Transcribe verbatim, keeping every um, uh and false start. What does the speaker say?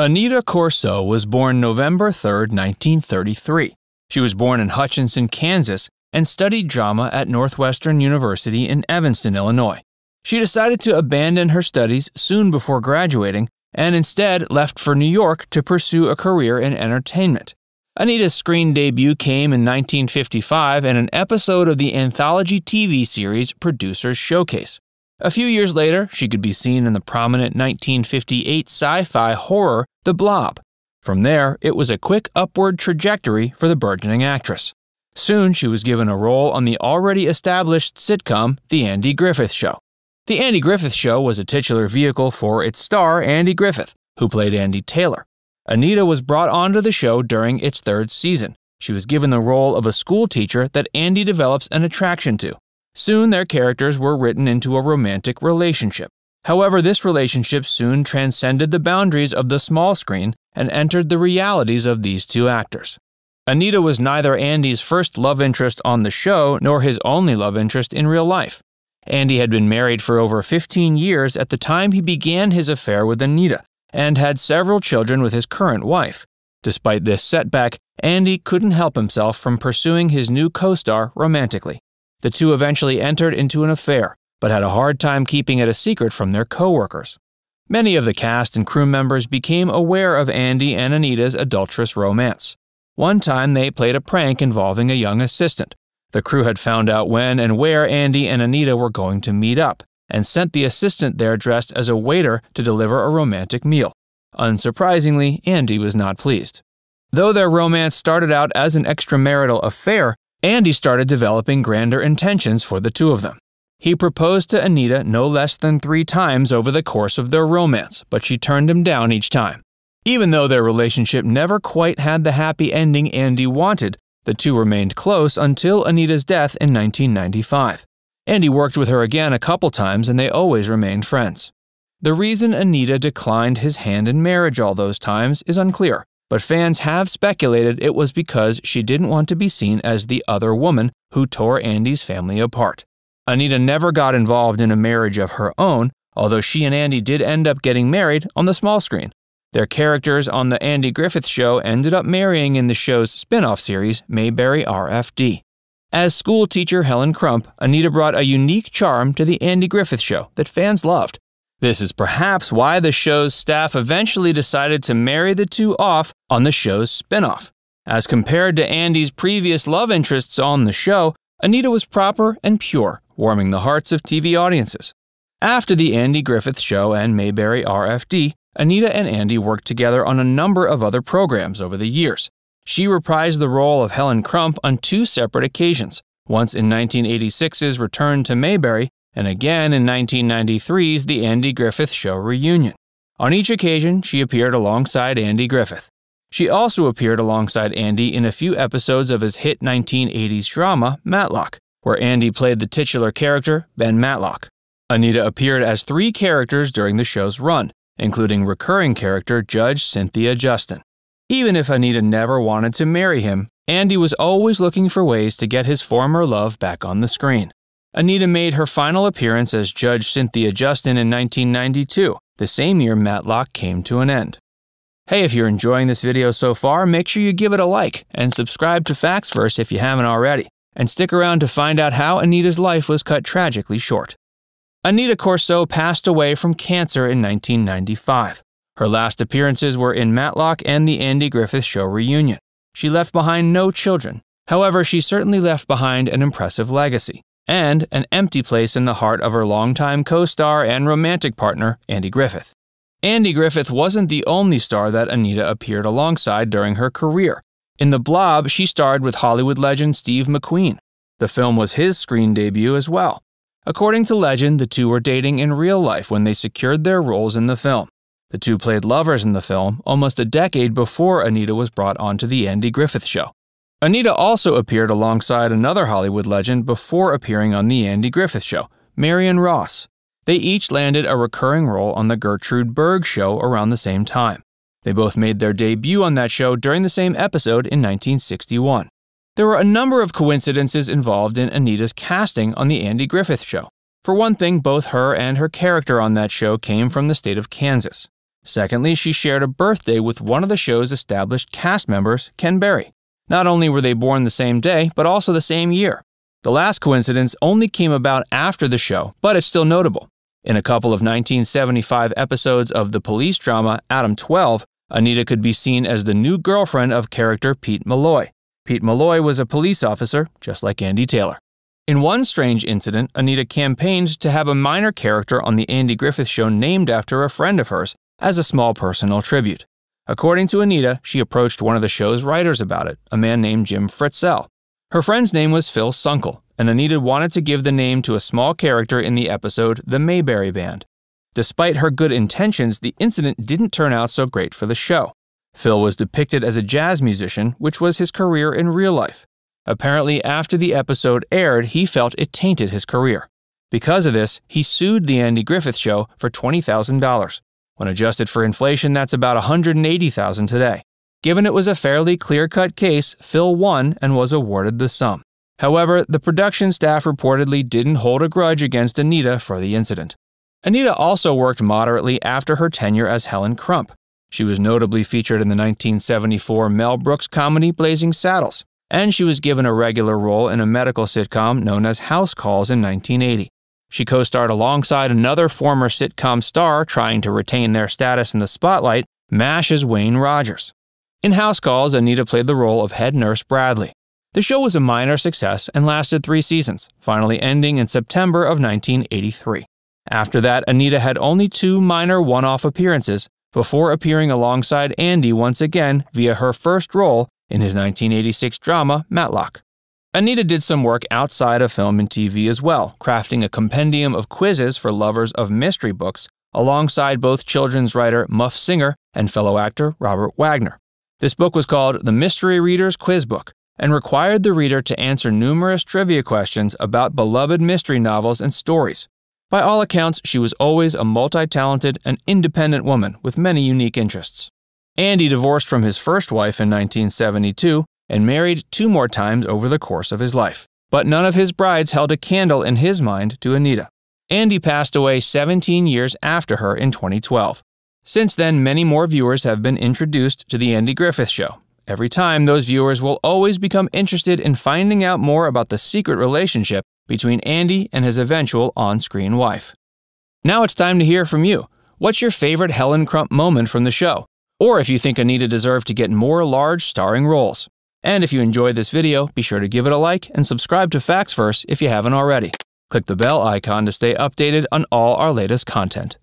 Aneta Corsaut was born November third, nineteen thirty-three. She was born in Hutchinson, Kansas, and studied drama at Northwestern University in Evanston, Illinois. She decided to abandon her studies soon before graduating and instead left for New York to pursue a career in entertainment. Aneta's screen debut came in nineteen fifty-five in an episode of the anthology T V series Producers Showcase. A few years later, she could be seen in the prominent nineteen fifty-eight sci-fi horror The Blob. From there, it was a quick upward trajectory for the burgeoning actress. Soon, she was given a role on the already established sitcom The Andy Griffith Show. The Andy Griffith Show was a titular vehicle for its star, Andy Griffith, who played Andy Taylor. Aneta was brought onto the show during its third season. She was given the role of a school teacher that Andy develops an attraction to. Soon, their characters were written into a romantic relationship. However, this relationship soon transcended the boundaries of the small screen and entered the realities of these two actors. Aneta was neither Andy's first love interest on the show nor his only love interest in real life. Andy had been married for over fifteen years at the time he began his affair with Aneta and had several children with his current wife. Despite this setback, Andy couldn't help himself from pursuing his new co-star romantically. The two eventually entered into an affair, but had a hard time keeping it a secret from their co-workers. Many of the cast and crew members became aware of Andy and Aneta's adulterous romance. One time they played a prank involving a young assistant. The crew had found out when and where Andy and Aneta were going to meet up, and sent the assistant there dressed as a waiter to deliver a romantic meal. Unsurprisingly, Andy was not pleased. Though their romance started out as an extramarital affair, Andy started developing grander intentions for the two of them. He proposed to Aneta no less than three times over the course of their romance, but she turned him down each time. Even though their relationship never quite had the happy ending Andy wanted, the two remained close until Aneta's death in nineteen ninety-five. Andy worked with her again a couple times and they always remained friends. The reason Aneta declined his hand in marriage all those times is unclear, but fans have speculated it was because she didn't want to be seen as the other woman who tore Andy's family apart. Aneta never got involved in a marriage of her own, although she and Andy did end up getting married on the small screen. Their characters on The Andy Griffith Show ended up marrying in the show's spin-off series, Mayberry R F D. As school teacher Helen Crump, Aneta brought a unique charm to The Andy Griffith Show that fans loved. This is perhaps why the show's staff eventually decided to marry the two off on the show's spin-off. As compared to Andy's previous love interests on the show, Aneta was proper and pure, warming the hearts of T V audiences. After The Andy Griffith Show and Mayberry R F D, Aneta and Andy worked together on a number of other programs over the years. She reprised the role of Helen Crump on two separate occasions, once in nineteen eighty-six's Return to Mayberry and again in nineteen ninety-three's The Andy Griffith Show Reunion. On each occasion, she appeared alongside Andy Griffith. She also appeared alongside Andy in a few episodes of his hit nineteen eighties drama, Matlock, where Andy played the titular character, Ben Matlock. Aneta appeared as three characters during the show's run, including recurring character Judge Cynthia Justin. Even if Aneta never wanted to marry him, Andy was always looking for ways to get his former love back on the screen. Aneta made her final appearance as Judge Cynthia Justin in nineteen ninety-two, the same year Matlock came to an end. Hey, if you're enjoying this video so far, make sure you give it a like and subscribe to Facts Verse if you haven't already, and stick around to find out how Aneta's life was cut tragically short. Aneta Corsaut passed away from cancer in nineteen ninety-five. Her last appearances were in Matlock and The Andy Griffith Show Reunion. She left behind no children. However, she certainly left behind an impressive legacy and an empty place in the heart of her longtime co-star and romantic partner, Andy Griffith. Andy Griffith wasn't the only star that Aneta appeared alongside during her career. In The Blob, she starred with Hollywood legend Steve McQueen. The film was his screen debut as well. According to legend, the two were dating in real life when they secured their roles in the film. The two played lovers in the film almost a decade before Aneta was brought onto The Andy Griffith Show. Aneta also appeared alongside another Hollywood legend before appearing on The Andy Griffith Show, Marion Ross. They each landed a recurring role on The Gertrude Berg Show around the same time. They both made their debut on that show during the same episode in nineteen sixty-one. There were a number of coincidences involved in Aneta's casting on The Andy Griffith Show. For one thing, both her and her character on that show came from the state of Kansas. Secondly, she shared a birthday with one of the show's established cast members, Ken Berry. Not only were they born the same day, but also the same year. The last coincidence only came about after the show, but it's still notable. In a couple of nineteen seventy-five episodes of the police drama Adam twelve, Aneta could be seen as the new girlfriend of character Pete Malloy. Pete Malloy was a police officer, just like Andy Taylor. In one strange incident, Aneta campaigned to have a minor character on The Andy Griffith Show named after a friend of hers as a small personal tribute. According to Aneta, she approached one of the show's writers about it, a man named Jim Fritzell. Her friend's name was Phil Sunkel, and Aneta wanted to give the name to a small character in the episode The Mayberry Band. Despite her good intentions, the incident didn't turn out so great for the show. Phil was depicted as a jazz musician, which was his career in real life. Apparently, after the episode aired, he felt it tainted his career. Because of this, he sued The Andy Griffith Show for twenty thousand dollars. When adjusted for inflation, that's about one hundred eighty thousand dollars today. Given it was a fairly clear-cut case, Phil won and was awarded the sum. However, the production staff reportedly didn't hold a grudge against Aneta for the incident. Aneta also worked moderately after her tenure as Helen Crump. She was notably featured in the nineteen seventy-four Mel Brooks comedy Blazing Saddles, and she was given a regular role in a medical sitcom known as House Calls in nineteen eighty. She co-starred alongside another former sitcom star trying to retain their status in the spotlight, MASH's Wayne Rogers. In House Calls, Aneta played the role of head nurse Bradley. The show was a minor success and lasted three seasons, finally ending in September of nineteen eighty-three. After that, Aneta had only two minor one-off appearances before appearing alongside Andy once again via her first role in his nineteen eighty-six drama Matlock. Aneta did some work outside of film and T V as well, crafting a compendium of quizzes for lovers of mystery books alongside both children's writer Muff Singer and fellow actor Robert Wagner. This book was called The Mystery Reader's Quiz Book and required the reader to answer numerous trivia questions about beloved mystery novels and stories. By all accounts, she was always a multi-talented and independent woman with many unique interests. Andy divorced from his first wife in nineteen seventy-two and married two more times over the course of his life, but none of his brides held a candle in his mind to Aneta. Andy passed away seventeen years after her in twenty twelve. Since then, many more viewers have been introduced to The Andy Griffith Show. Every time, those viewers will always become interested in finding out more about the secret relationship between Andy and his eventual on-screen wife. Now it's time to hear from you. What's your favorite Helen Crump moment from the show? Or if you think Aneta deserved to get more large starring roles. And if you enjoyed this video, be sure to give it a like and subscribe to Facts Verse if you haven't already. Click the bell icon to stay updated on all our latest content.